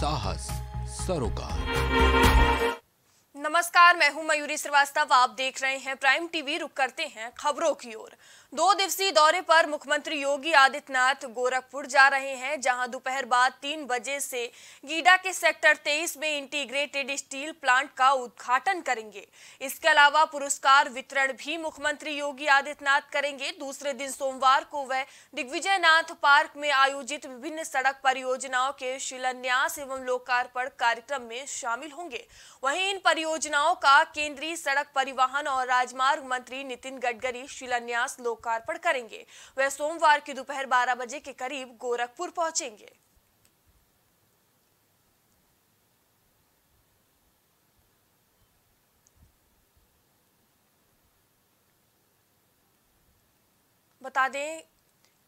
साहस सरोकार। नमस्कार, मैं हूं मयूरी श्रीवास्तव, आप देख रहे हैं प्राइम टीवी। रुक करते हैं खबरों की ओर। 2 दिवसीय दौरे पर मुख्यमंत्री योगी आदित्यनाथ गोरखपुर जा रहे हैं, जहां दोपहर बाद 3 बजे से गीडा के सेक्टर 23 में इंटीग्रेटेड स्टील प्लांट का उद्घाटन करेंगे। इसके अलावा पुरस्कार वितरण भी मुख्यमंत्री योगी आदित्यनाथ करेंगे। दूसरे दिन सोमवार को वह दिग्विजय नाथ पार्क में आयोजित विभिन्न सड़क परियोजनाओं के शिलान्यास एवं लोकार्पण कार्यक्रम में शामिल होंगे। वहीं इन परियोजनाओं का केंद्रीय सड़क परिवहन और राजमार्ग मंत्री नितिन गडकरी शिलान्यास लोकार्पण करेंगे। वह सोमवार की दोपहर 12 बजे के करीब गोरखपुर पहुंचेंगे। बता दें,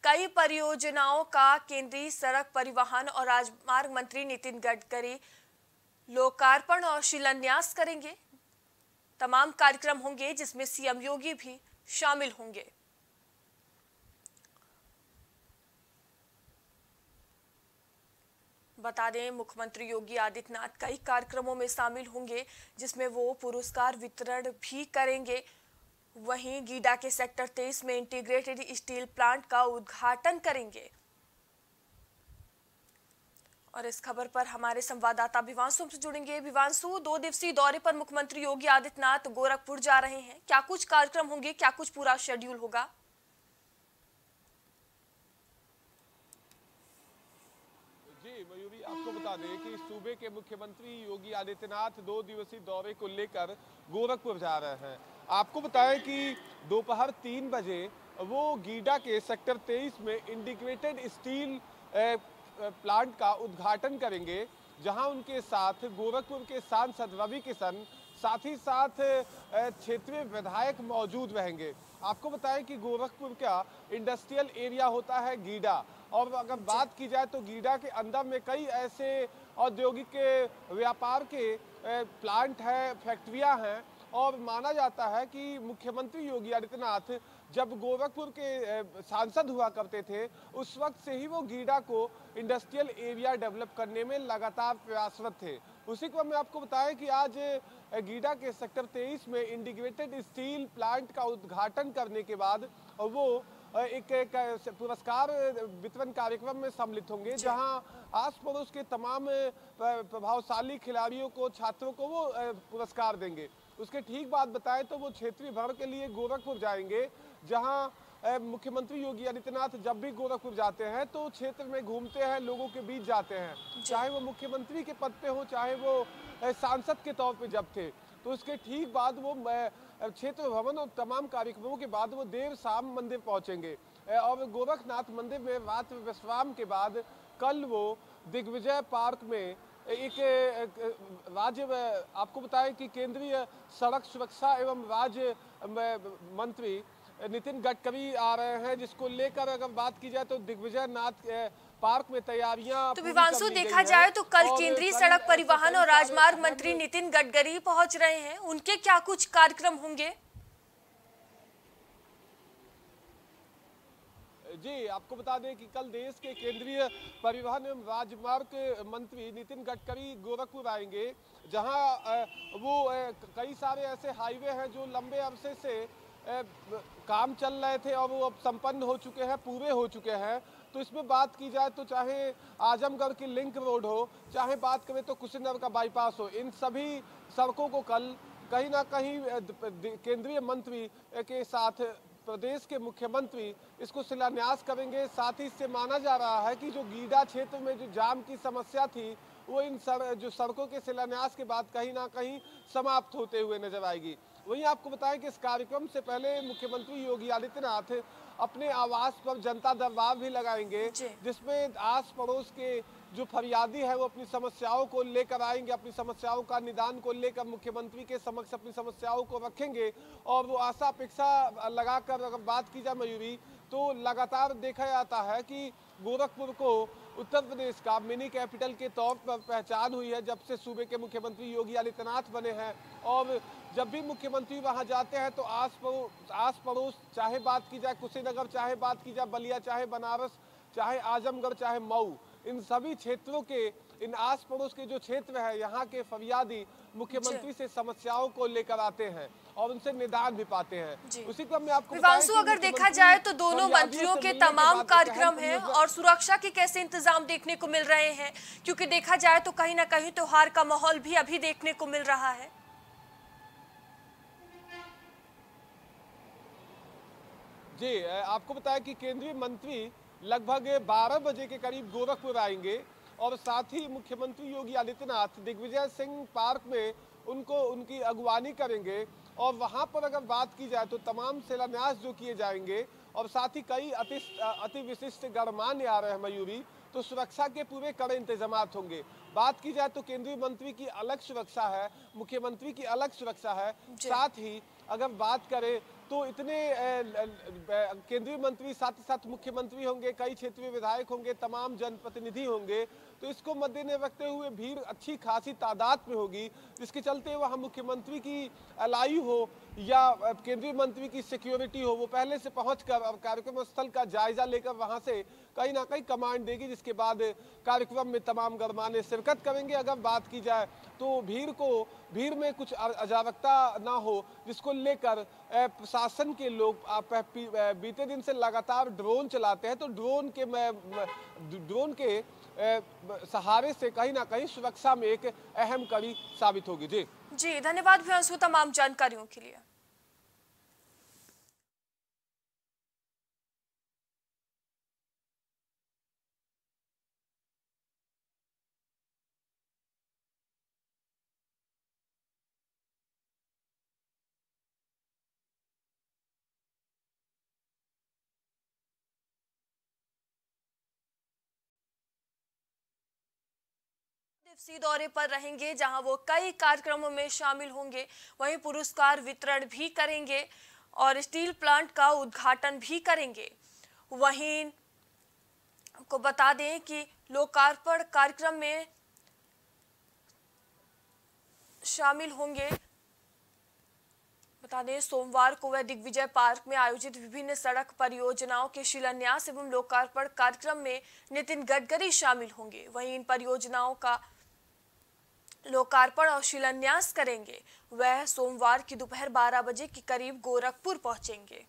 कई परियोजनाओं का केंद्रीय सड़क परिवहन और राजमार्ग मंत्री नितिन गडकरी लोकार्पण और शिलान्यास करेंगे। तमाम कार्यक्रम होंगे जिसमें सीएम योगी भी शामिल होंगे। बता दें, मुख्यमंत्री योगी आदित्यनाथ कई कार्यक्रमों में शामिल होंगे जिसमें वो पुरस्कार वितरण भी करेंगे। वहीं गीडा के सेक्टर 23 में इंटीग्रेटेड स्टील प्लांट का उद्घाटन करेंगे। और इस खबर पर हमारे संवाददाता विवांशु से जुड़ेंगे। विवांशु, 2 दिवसीय दौरे पर मुख्यमंत्री योगी आदित्यनाथ गोरखपुर जा रहे हैं, क्या कुछ कार्यक्रम होंगे, क्या कुछ पूरा शेड्यूल होगा? मयूरी, आपको बता दें कि सूबे के मुख्यमंत्री योगी आदित्यनाथ 2 दिवसीय दौरे को लेकर गोरखपुर जा रहे हैं। आपको बताएं कि दोपहर 3 बजे वो गीडा के सेक्टर 23 में इंटीग्रेटेड स्टील प्लांट का उद्घाटन करेंगे, जहां उनके साथ गोरखपुर के सांसद रवि किशन, साथ ही साथ क्षेत्रीय विधायक मौजूद रहेंगे। आपको बताएं कि गोरखपुर का इंडस्ट्रियल एरिया होता है गीडा, और अगर बात की जाए तो गीडा के अंदर में कई ऐसे औद्योगिक के व्यापार के प्लांट हैं, फैक्ट्रियां हैं, और माना जाता है कि मुख्यमंत्री योगी आदित्यनाथ जब गोरखपुर के सांसद हुआ करते थे उस वक्त से ही वो गीडा को इंडस्ट्रियल एरिया डेवलप करने में लगातार प्रयासरत थे। उसी क्रम में आपको बताया कि आज गीडा के सेक्टर 23 में इंटीग्रेटेड स्टील प्लांट का उद्घाटन करने के बाद वो एक पुरस्कार वितरण कार्यक्रम में सम्मिलित होंगे, जहां आस पड़ोस के तमाम प्रभावशाली खिलाड़ियों को, छात्रों को वो पुरस्कार देंगे। उसके ठीक बाद बताएं तो वो क्षेत्रीय भ्रमण के लिए गोरखपुर जाएंगे, जहां मुख्यमंत्री योगी आदित्यनाथ जब भी गोरखपुर जाते हैं तो क्षेत्र में घूमते हैं, लोगों के बीच जाते हैं, चाहे वो मुख्यमंत्री के पद पे हो, चाहे वो सांसद के तौर पे जब थे। तो उसके ठीक बाद वो क्षेत्र भवन और तमाम कार्यक्रमों के बाद वो देर शाम मंदिर पहुँचेंगे और गोरखनाथ मंदिर में रात विश्राम के बाद कल वो दिग्विजय पार्क में एक राज्य, आपको बताएं कि केंद्रीय सड़क सुरक्षा एवं राज्य मंत्री नितिन गडकरी आ रहे हैं, जिसको लेकर अगर बात की जाए तो दिग्विजय नाथ पार्क में तैयारियां। तो विवांशु, देखा जाए तो कल केंद्रीय सड़क परिवहन और राजमार्ग मंत्री नितिन गडकरी पहुंच रहे हैं, उनके क्या कुछ कार्यक्रम होंगे? जी, आपको बता दें कि कल देश के केंद्रीय परिवहन एवं राजमार्ग मंत्री नितिन गडकरी गोरखपुर आएंगे, जहां वो कई सारे ऐसे हाईवे हैं जो लंबे अरसे से काम चल रहे थे और वो अब संपन्न हो चुके हैं, पूरे हो चुके हैं। तो इसमें बात की जाए तो चाहे आजमगढ़ की लिंक रोड हो, चाहे बात करें तो कुशीनगर का बाईपास हो, इन सभी सड़कों को कल कहीं ना कहीं केंद्रीय मंत्री के साथ प्रदेश के मुख्यमंत्री इसको शिलान्यास करेंगे। साथ ही इससे माना जा रहा है कि जो गीडा क्षेत्र में जो जाम की समस्या थी वो इन जो सड़कों के शिलान्यास के बाद कहीं ना कहीं समाप्त होते हुए नजर आएगी। वहीं आपको बताएं कि इस कार्यक्रम से पहले मुख्यमंत्री योगी आदित्यनाथ अपने आवास पर जनता दरबार भी लगाएंगे, जिसमें आस पड़ोस के जो फरियादी है वो अपनी समस्याओं को लेकर आएंगे, अपनी समस्याओं का निदान को लेकर मुख्यमंत्री के समक्ष अपनी समस्याओं को रखेंगे और वो आशा अपेक्षा लगाकर अगर बात की जाए मयूरी तो लगातार देखा जाता है कि गोरखपुर को उत्तर प्रदेश का मिनी कैपिटल के तौर पर पहचान हुई है जब से सूबे के मुख्यमंत्री योगी आदित्यनाथ बने हैं। और जब भी मुख्यमंत्री वहां जाते हैं तो आस पड़ोस चाहे बात की जाए कुशीनगर, चाहे बात की जाए बलिया, चाहे बनारस, चाहे आजमगढ़, चाहे मऊ, इन सभी क्षेत्रों के इन आस पड़ोस के जो क्षेत्र है यहाँ के फरियादी मुख्यमंत्री से समस्याओं को लेकर आते हैं और उनसे निदान भी पाते हैं। उसी क्रम में आपको अगर देखा जाए तो दोनों मंत्रियों के तमाम कार्यक्रम हैं और सुरक्षा के कैसे इंतजाम देखने को मिल रहे हैं, क्योंकि देखा जाए तो कहीं ना कहीं त्योहार का माहौल भी अभी देखने को मिल रहा है। जी, आपको बताया कि केंद्रीय मंत्री लगभग 12 बजे के करीब गोरखपुर आएंगे और साथ ही मुख्यमंत्री योगी आदित्यनाथ दिग्विजय सिंह पार्क में उनको उनकी अगवानी करेंगे और वहां पर अगर बात की जाए तो तमाम शिलान्यास जो किए जाएंगे और साथ ही कई अति विशिष्ट गणमान्य आ रहे हैं मयूरी, तो सुरक्षा के पूरे कड़े इंतजाम होंगे। बात की जाए तो केंद्रीय मंत्री की अलग सुरक्षा है, मुख्यमंत्री की अलग सुरक्षा है। साथ ही अगर बात करें तो इतने केंद्रीय मंत्री साथ ही साथ मुख्यमंत्री होंगे, कई क्षेत्रीय विधायक होंगे, तमाम जनप्रतिनिधि होंगे, तो इसको मद्देनजर रखते हुए भीड़ अच्छी खासी तादाद में होगी, जिसके चलते वहाँ मुख्यमंत्री की अलायी हो या केंद्रीय मंत्री की सिक्योरिटी हो, वो पहले से पहुंचकर अब कार्यक्रम स्थल का जायजा लेकर वहाँ से कहीं ना कहीं कमांड देगी, जिसके बाद कार्यक्रम में तमाम गणमान्य शिरकत करेंगे। अगर बात की जाए तो भीड़ में कुछ अजागरूकता ना हो, जिसको लेकर प्रशासन के लोग बीते दिन से लगातार ड्रोन चलाते हैं, तो ड्रोन के सहारे से कहीं ना कहीं सुरक्षा में एक अहम कड़ी साबित होगी। जी जी, धन्यवाद भयांशु तमाम जानकारियों के लिए। इसी दौरे पर रहेंगे जहां वो कई कार्यक्रमों में शामिल होंगे, वहीं पुरस्कार वितरण भी करेंगे और स्टील प्लांट का उद्घाटन भी करेंगे। वहीं आपको बता दें कि लोकार्पण कार्यक्रम में शामिल होंगे। बता दें सोमवार को वह दिग्विजय पार्क में आयोजित विभिन्न सड़क परियोजनाओं के शिलान्यास एवं लोकार्पण कार्यक्रम में नितिन गडकरी शामिल होंगे। वहीं इन परियोजनाओं का लोकार्पण और शिलान्यास करेंगे। वह सोमवार की दोपहर 12 बजे के करीब गोरखपुर पहुंचेंगे।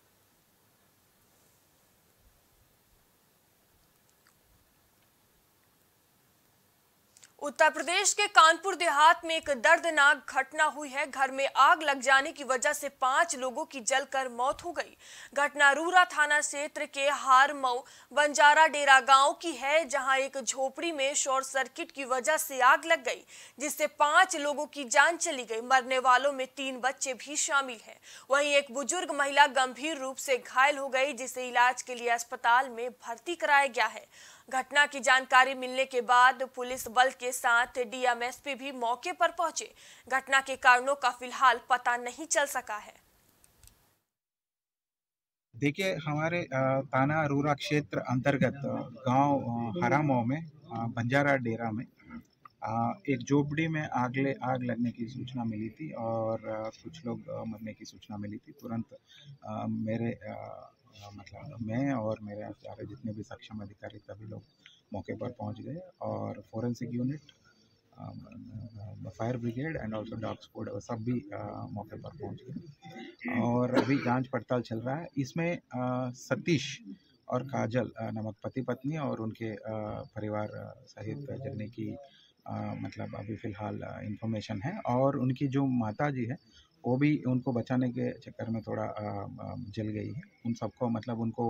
उत्तर प्रदेश के कानपुर देहात में एक दर्दनाक घटना हुई है। घर में आग लग जाने की वजह से 5 लोगों की जलकर मौत हो गई। घटना रूरा थाना क्षेत्र के हरामऊ बंजारा डेरा गांव की है, जहां एक झोपड़ी में शॉर्ट सर्किट की वजह से आग लग गई, जिससे 5 लोगों की जान चली गई। मरने वालों में 3 बच्चे भी शामिल हैं। वहीं एक बुजुर्ग महिला गंभीर रूप से घायल हो गई, जिसे इलाज के लिए अस्पताल में भर्ती कराया गया है। घटना की जानकारी मिलने के बाद पुलिस बल के साथ डीएमएसपी भी मौके पर पहुंचे। घटना के कारणों का फिलहाल पता नहीं चल सका है। देखिए, हमारे थाना रूरा क्षेत्र अंतर्गत गांव हरामऊ में बंजारा डेरा में एक झोपड़ी में आग लगने की सूचना मिली थी और कुछ लोग मरने की सूचना मिली थी। तुरंत मैं और मेरे सारे जितने भी सक्षम अधिकारी सभी लोग मौके पर पहुंच गए और forensic unit, fire brigade and also dog squad सब भी मौके पर पहुंच गए और अभी जांच पड़ताल चल रहा है। इसमें सतीश और काजल नामक पति पत्नी और उनके परिवार सहित जलने की अभी फ़िलहाल इंफॉर्मेशन है और उनकी जो माता जी है वो भी उनको बचाने के चक्कर में थोड़ा जल गई है। उन सबको उनको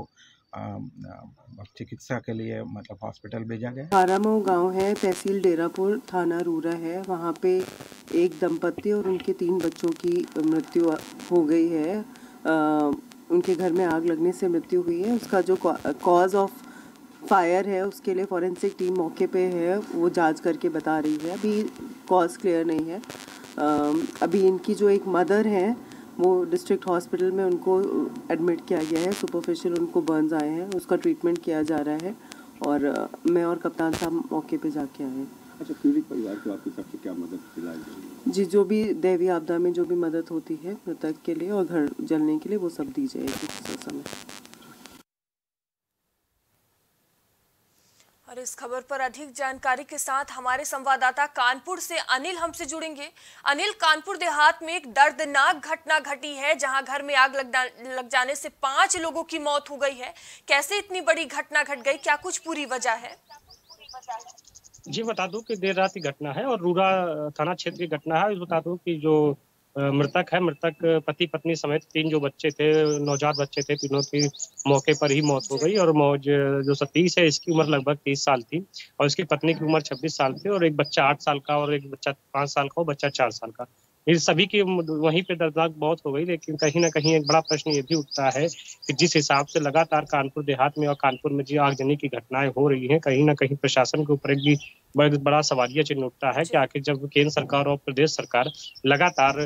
चिकित्सा के लिए हॉस्पिटल भेजा गया। हरामऊ गांव है, तहसील डेरापुर, थाना रूरा है। वहां पे एक दंपत्ति और उनके 3 बच्चों की मृत्यु हो गई है। उनके घर में आग लगने से मृत्यु हुई है। उसका जो कॉज ऑफ फायर है उसके लिए फॉरेंसिक टीम मौके पे है, वो जांच करके बता रही है। अभी कॉज क्लियर नहीं है। अभी इनकी जो एक मदर हैं वो डिस्ट्रिक्ट हॉस्पिटल में उनको एडमिट किया गया है। सुपरफिशियल उनको बर्न्स आए हैं, उसका ट्रीटमेंट किया जा रहा है और मैं और कप्तान साहब मौके पे जाके आए हैं। अच्छा, पीड़ित परिवार को आपके सबसे क्या मदद मिलाई जाएगी? जी, जो भी दैवीय आपदा में जो भी मदद होती है मृतक के लिए और घर जलने के लिए वो सब दी जाएगी समय। इस खबर पर अधिक जानकारी के साथ हमारे संवाददाता कानपुर से अनिल हमसे जुड़ेंगे। अनिल, कानपुर देहात में एक दर्दनाक घटना घटी है जहां घर में आग लग जाने से 5 लोगों की मौत हो गई है। कैसे इतनी बड़ी घटना घट गई, क्या कुछ पूरी वजह है? जी बता दूं कि देर रात की घटना है और रूरा थाना क्षेत्र की घटना है। बता दूं कि जो मृतक है, मृतक पति पत्नी समेत 3 जो बच्चे थे, नवजात बच्चे थे, तीनों की मौके पर ही मौत हो गई। और जो सतीश है, इसकी उम्र लगभग 30 साल थी और इसकी पत्नी की उम्र 26 साल थी और एक बच्चा 8 साल का और एक बच्चा 5 साल का और बच्चा 4 साल का। ये सभी की वहीं पे दर्दनाक मौत हो गई। लेकिन कहीं ना कहीं एक बड़ा प्रश्न ये भी उठता है कि जिस हिसाब से लगातार कानपुर देहात में और कानपुर में जी आगजनी की घटनाएं हो रही हैं, कहीं ना कहीं प्रशासन के ऊपर एक भी बड़ा सवालिया चिन्ह उठता है कि आखिर जब केंद्र सरकार और प्रदेश सरकार लगातार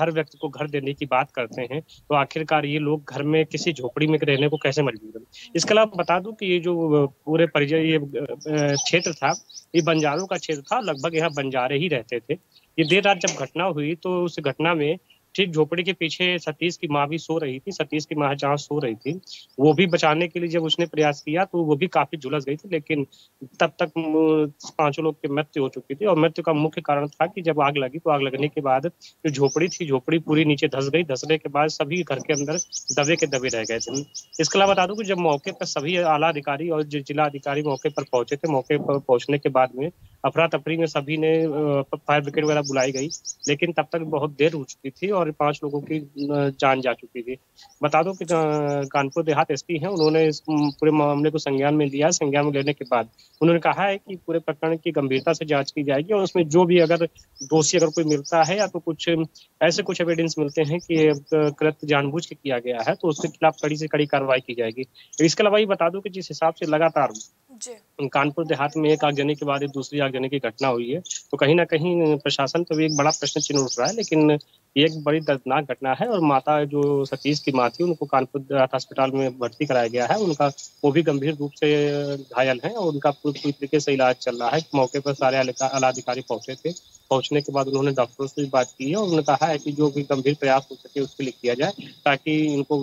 हर व्यक्ति को घर देने की बात करते हैं तो आखिरकार ये लोग घर में किसी झोपड़ी में रहने को कैसे मजबूर हैं। इसके अलावा बता दूं कि ये जो पूरे ये क्षेत्र था, ये बंजारों का क्षेत्र था, लगभग यहाँ बंजारे ही रहते थे। ये देर रात जब घटना हुई तो उस घटना में ठीक झोपड़ी के पीछे सतीश की माँ भी सो रही थी। सतीश की माँ जहाँ सो रही थी, वो भी बचाने के लिए जब उसने प्रयास किया तो वो भी काफी झुलस गई थी, लेकिन तब तक 5 लोग की मृत्यु हो चुकी थी। और मृत्यु का मुख्य कारण था कि जब आग लगी तो आग लगने के बाद जो झोपड़ी थी, झोपड़ी पूरी नीचे धस गई। धसने के बाद सभी घर के अंदर दबे के दबे रह गए थे। इसके अलावा बता दूं कि जब मौके पर सभी आला अधिकारी और जिला अधिकारी मौके पर पहुंचे थे, मौके पर पहुंचने के बाद में अफरा तफरी में सभी ने फायर ब्रिगेड वगैरह बुलाई गई, लेकिन तब तक बहुत देर हो चुकी थी और 5 लोगों की जान जा चुकी थी। बता दो कि कानपुर देहात एसपी हैं, उन्होंने इस पूरे मामले को संज्ञान में लिया। संज्ञान में लेने के बाद उन्होंने कहा है कि पूरे प्रकरण की गंभीरता से जांच की जाएगी और उसमें जो भी अगर दोषी अगर कोई मिलता है या तो कुछ ऐसे कुछ एविडेंस मिलते हैं कि कृत्य जानबूझ के किया गया है तो उसके खिलाफ कड़ी से कड़ी कार्रवाई की जाएगी। इसके अलावा ये बता दूं कि जिस हिसाब से लगातार कानपुर देहात में एक आगजनी के बाद दूसरी आगजनी की घटना हुई है तो कहीं ना कहीं प्रशासन पर भी एक बड़ा प्रश्न चिन्ह उठ रहा है। लेकिन एक बड़ी दर्दनाक घटना है और माता जो सतीश की माँ थी उनको कानपुर देहात अस्पताल में भर्ती कराया गया है। उनका वो भी गंभीर रूप से घायल है और उनका पूरी तरीके से इलाज चल रहा है। मौके पर सारे आलाधिकारी पहुंचे थे। पहुंचने के बाद उन्होंने डॉक्टरों से भी बात की है और उन्होंने कहा है कि जो भी गंभीर प्रयास हो सके उसके लिए किया जाए ताकि इनको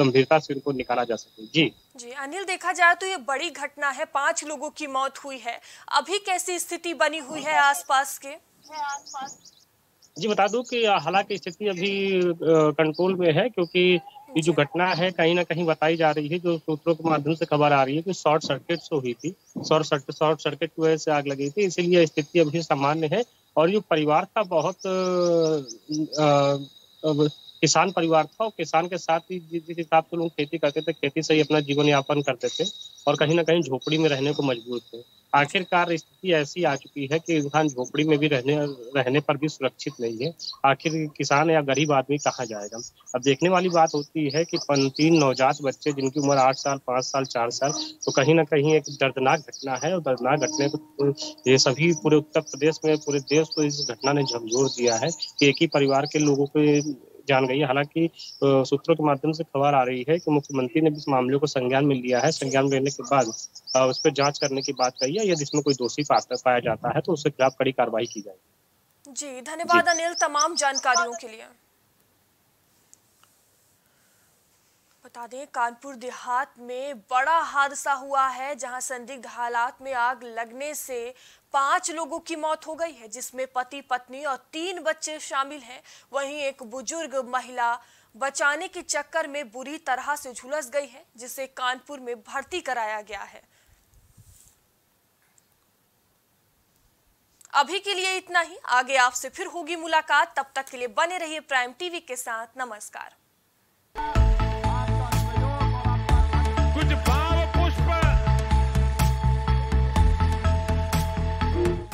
गंभीरता से इनको निकाला जा सके। जी अनिल, देखा जाए तो ये बड़ी घटना है, 5 लोगों की मौत हुई है, अभी कैसी स्थिति बनी हुई है आसपास के? जी बता दूं कि हालांकि स्थिति अभी कंट्रोल में है क्योंकि ये जो घटना है कहीं ना कहीं बताई जा रही है, जो सूत्रों के माध्यम से खबर आ रही है कि शॉर्ट सर्किट से हुई थी, शॉर्ट सर्किट की वजह से आग लगी थी, इसीलिए स्थिति अभी सामान्य है। और जो परिवार था बहुत किसान परिवार था और किसान के साथ ही जिस हिसाब से लोग खेती करते थे, खेती से ही अपना जीवन यापन करते थे और कहीं ना कहीं झोपड़ी में रहने को मजबूर थे। आखिरकार स्थिति ऐसी आ चुकी है कि इंसान झोपड़ी में भी रहने पर भी सुरक्षित नहीं है। आखिर किसान या गरीब आदमी कहाँ जाएगा? अब देखने वाली बात होती है कि 3 नवजात बच्चे जिनकी उम्र 8 साल, 5 साल, 4 साल, तो कहीं ना कहीं एक दर्दनाक घटना है और दर्दनाक घटना को ये सभी पूरे उत्तर प्रदेश में, पूरे देश को इस घटना ने झकझोर दिया है कि एक ही परिवार के लोगों के जान गई। हालांकि सूत्रों के माध्यम से खबर आ रही है कि मुख्यमंत्री ने भी इस मामले को संज्ञान में लिया है। संज्ञान में लेने के बाद उस पर जांच करने की बात कही है। यदि इसमें कोई दोषी पाया जाता है तो उसके खिलाफ कड़ी कार्रवाई की जाएगी। जी धन्यवाद अनिल तमाम जानकारियों के लिए। बता दें कानपुर देहात में बड़ा हादसा हुआ है जहां संदिग्ध हालात में आग लगने से 5 लोगों की मौत हो गई है, जिसमें पति पत्नी और 3 बच्चे शामिल हैं। वहीं एक बुजुर्ग महिला बचाने के चक्कर में बुरी तरह से झुलस गई है, जिसे कानपुर में भर्ती कराया गया है। अभी के लिए इतना ही, आगे आपसे फिर होगी मुलाकात। तब तक के लिए बने रहिए प्राइम टीवी के साथ। नमस्कार।